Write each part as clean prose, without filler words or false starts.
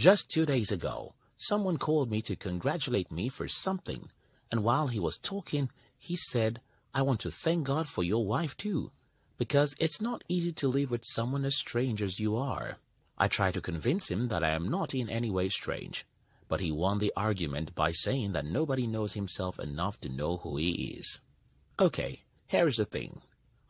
Just 2 days ago, someone called me to congratulate me for something, and while he was talking, he said, I want to thank God for your wife too, because it's not easy to live with someone as strange as you are. I tried to convince him that I am not in any way strange, but he won the argument by saying that nobody knows himself enough to know who he is. Okay, here is the thing.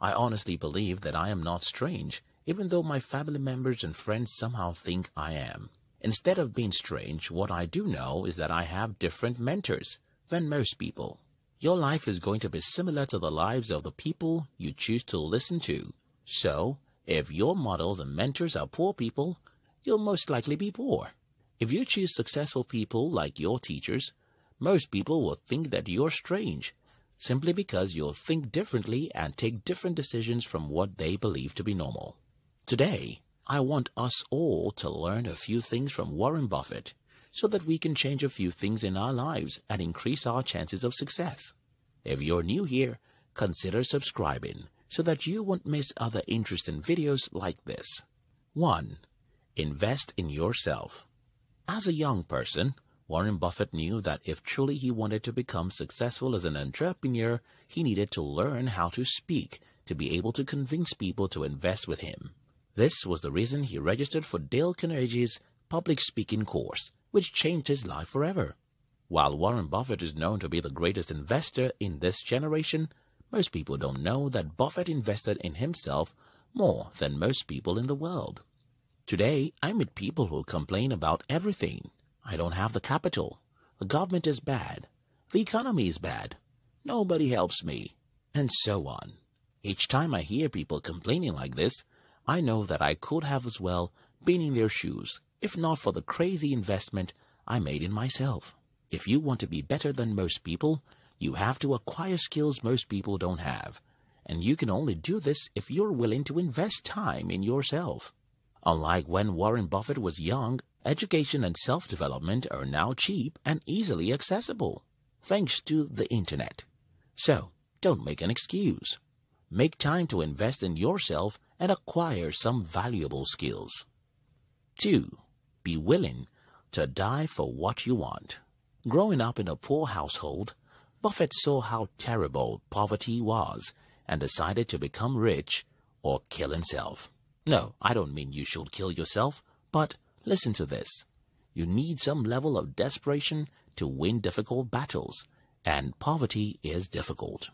I honestly believe that I am not strange, even though my family members and friends somehow think I am. Instead of being strange, what I do know is that I have different mentors than most people. Your life is going to be similar to the lives of the people you choose to listen to. So, if your models and mentors are poor people, you'll most likely be poor. If you choose successful people like your teachers, most people will think that you're strange, simply because you'll think differently and take different decisions from what they believe to be normal. Today, I want us all to learn a few things from Warren Buffett so that we can change a few things in our lives and increase our chances of success. If you're new here, consider subscribing so that you won't miss other interesting videos like this. 1. Invest in yourself. As a young person, Warren Buffett knew that if truly he wanted to become successful as an entrepreneur, he needed to learn how to speak to be able to convince people to invest with him. This was the reason he registered for Dale Carnegie's public speaking course, which changed his life forever. While Warren Buffett is known to be the greatest investor in this generation, most people don't know that Buffett invested in himself more than most people in the world. Today, I meet people who complain about everything. I don't have the capital. The government is bad. The economy is bad. Nobody helps me. And so on. Each time I hear people complaining like this, I know that I could have as well been in their shoes, if not for the crazy investment I made in myself. If you want to be better than most people, you have to acquire skills most people don't have. And you can only do this if you're willing to invest time in yourself. Unlike when Warren Buffett was young, education and self-development are now cheap and easily accessible, thanks to the internet. So, don't make an excuse. Make time to invest in yourself and acquire some valuable skills. 2. Be willing to die for what you want. Growing up in a poor household, Buffett saw how terrible poverty was and decided to become rich or kill himself. No, I don't mean you should kill yourself, but listen to this. You need some level of desperation to win difficult battles, and poverty is difficult.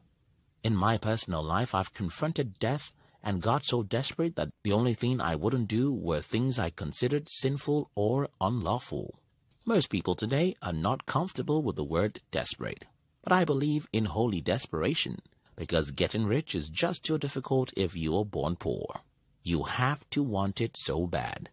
In my personal life, I've confronted death and got so desperate that the only thing I wouldn't do were things I considered sinful or unlawful. Most people today are not comfortable with the word desperate, but I believe in holy desperation because getting rich is just too difficult if you are born poor. You have to want it so bad.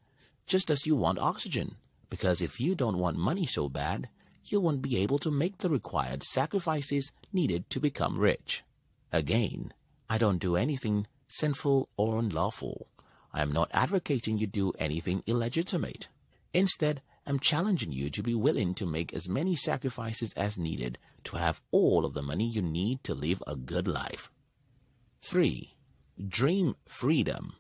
Just as you want oxygen, because if you don't want money so bad, you won't be able to make the required sacrifices needed to become rich. Again, I don't do anything sinful or unlawful. I am not advocating you do anything illegitimate. Instead, I'm challenging you to be willing to make as many sacrifices as needed to have all of the money you need to live a good life. 3. Dream freedom,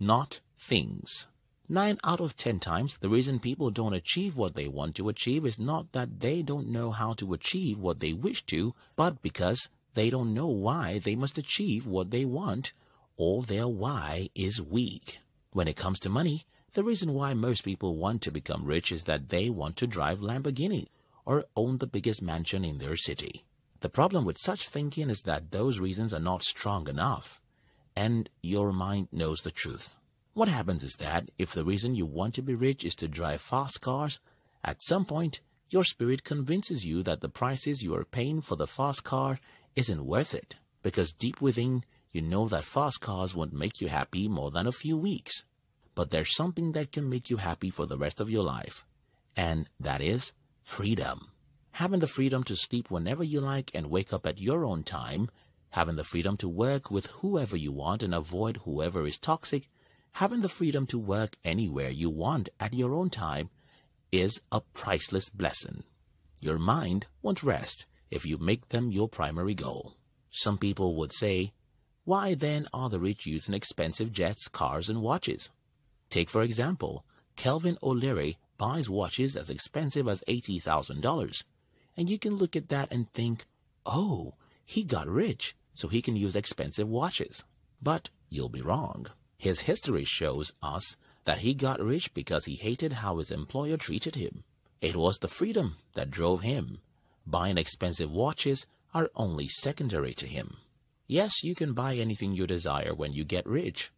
not things. 9 out of 10 times, the reason people don't achieve what they want to achieve is not that they don't know how to achieve what they wish to, but because they don't know why they must achieve what they want, or their why is weak. When it comes to money, the reason why most people want to become rich is that they want to drive Lamborghini or own the biggest mansion in their city. The problem with such thinking is that those reasons are not strong enough, and your mind knows the truth. What happens is that if the reason you want to be rich is to drive fast cars, at some point your spirit convinces you that the prices you are paying for the fast car isn't worth it, because deep within you know that fast cars won't make you happy more than a few weeks. But there's something that can make you happy for the rest of your life, and that is freedom. Having the freedom to sleep whenever you like and wake up at your own time, having the freedom to work with whoever you want and avoid whoever is toxic, having the freedom to work anywhere you want at your own time is a priceless blessing. Your mind won't rest if you make them your primary goal. Some people would say, why then are the rich using expensive jets, cars, and watches? Take, for example, Kelvin O'Leary buys watches as expensive as $80,000, and you can look at that and think, oh, he got rich, so he can use expensive watches. But you'll be wrong. His history shows us that he got rich because he hated how his employer treated him. It was the freedom that drove him. Buying expensive watches are only secondary to him. Yes, you can buy anything you desire when you get rich,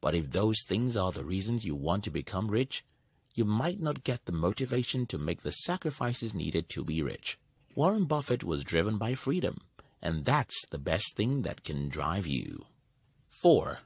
but if those things are the reasons you want to become rich, you might not get the motivation to make the sacrifices needed to be rich. Warren Buffett was driven by freedom, and that's the best thing that can drive you. 4.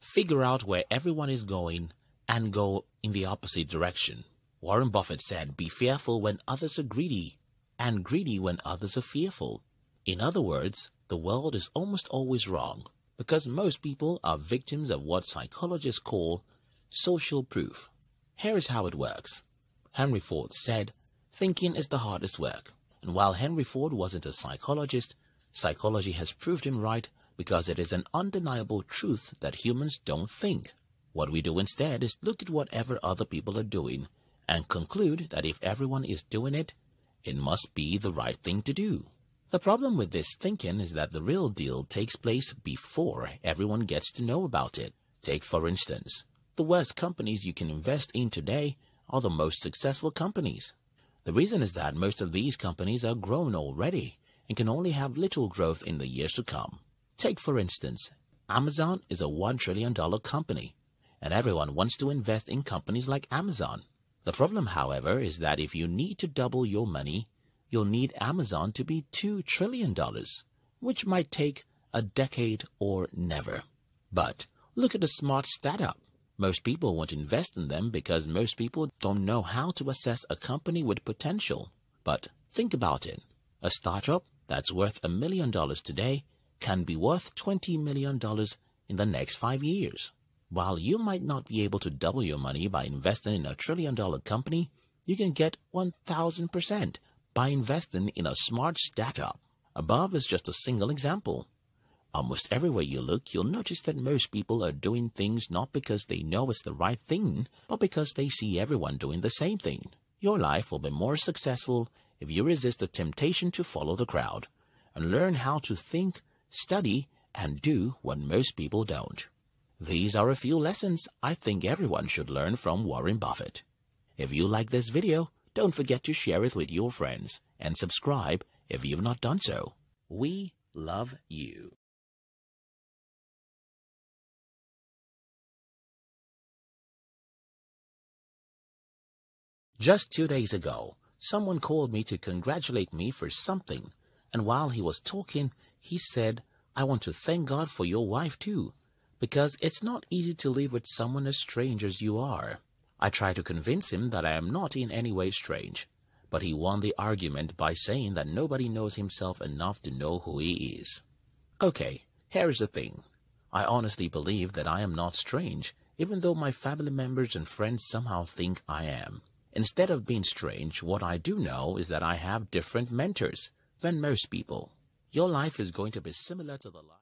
Figure out where everyone is going and go in the opposite direction. Warren Buffett said, "Be fearful when others are greedy, and greedy when others are fearful." In other words, the world is almost always wrong because most people are victims of what psychologists call social proof. Here is how it works. Henry Ford said, "Thinking is the hardest work." And while Henry Ford wasn't a psychologist, psychology has proved him right because it is an undeniable truth that humans don't think. What we do instead is look at whatever other people are doing and conclude that if everyone is doing it, it must be the right thing to do. The problem with this thinking is that the real deal takes place before everyone gets to know about it. Take, for instance, the worst companies you can invest in today are the most successful companies. The reason is that most of these companies are grown already and can only have little growth in the years to come. Take, for instance, Amazon is a $1 trillion company, and everyone wants to invest in companies like Amazon. The problem, however, is that if you need to double your money, you'll need Amazon to be $2 trillion, which might take a decade or never. But look at a smart startup. Most people won't invest in them because most people don't know how to assess a company with potential. But think about it. A startup that's worth $1 million today can be worth $20 million in the next 5 years. While you might not be able to double your money by investing in a $1 trillion company, you can get 1,000% by investing in a smart startup. Above is just a single example. Almost everywhere you look, you'll notice that most people are doing things not because they know it's the right thing, but because they see everyone doing the same thing. Your life will be more successful if you resist the temptation to follow the crowd and learn how to think, study, and do what most people don't. These are a few lessons I think everyone should learn from Warren Buffett. If you like this video, don't forget to share it with your friends and subscribe if you've not done so. We love you. Just 2 days ago, someone called me to congratulate me for something, and while he was talking, he said, "I want to thank God for your wife too, because it's not easy to live with someone as strange as you are." I tried to convince him that I am not in any way strange, but he won the argument by saying that nobody knows himself enough to know who he is. Okay, here is the thing. I honestly believe that I am not strange, even though my family members and friends somehow think I am. Instead of being strange, what I do know is that I have different mentors than most people. Your life is going to be similar to the life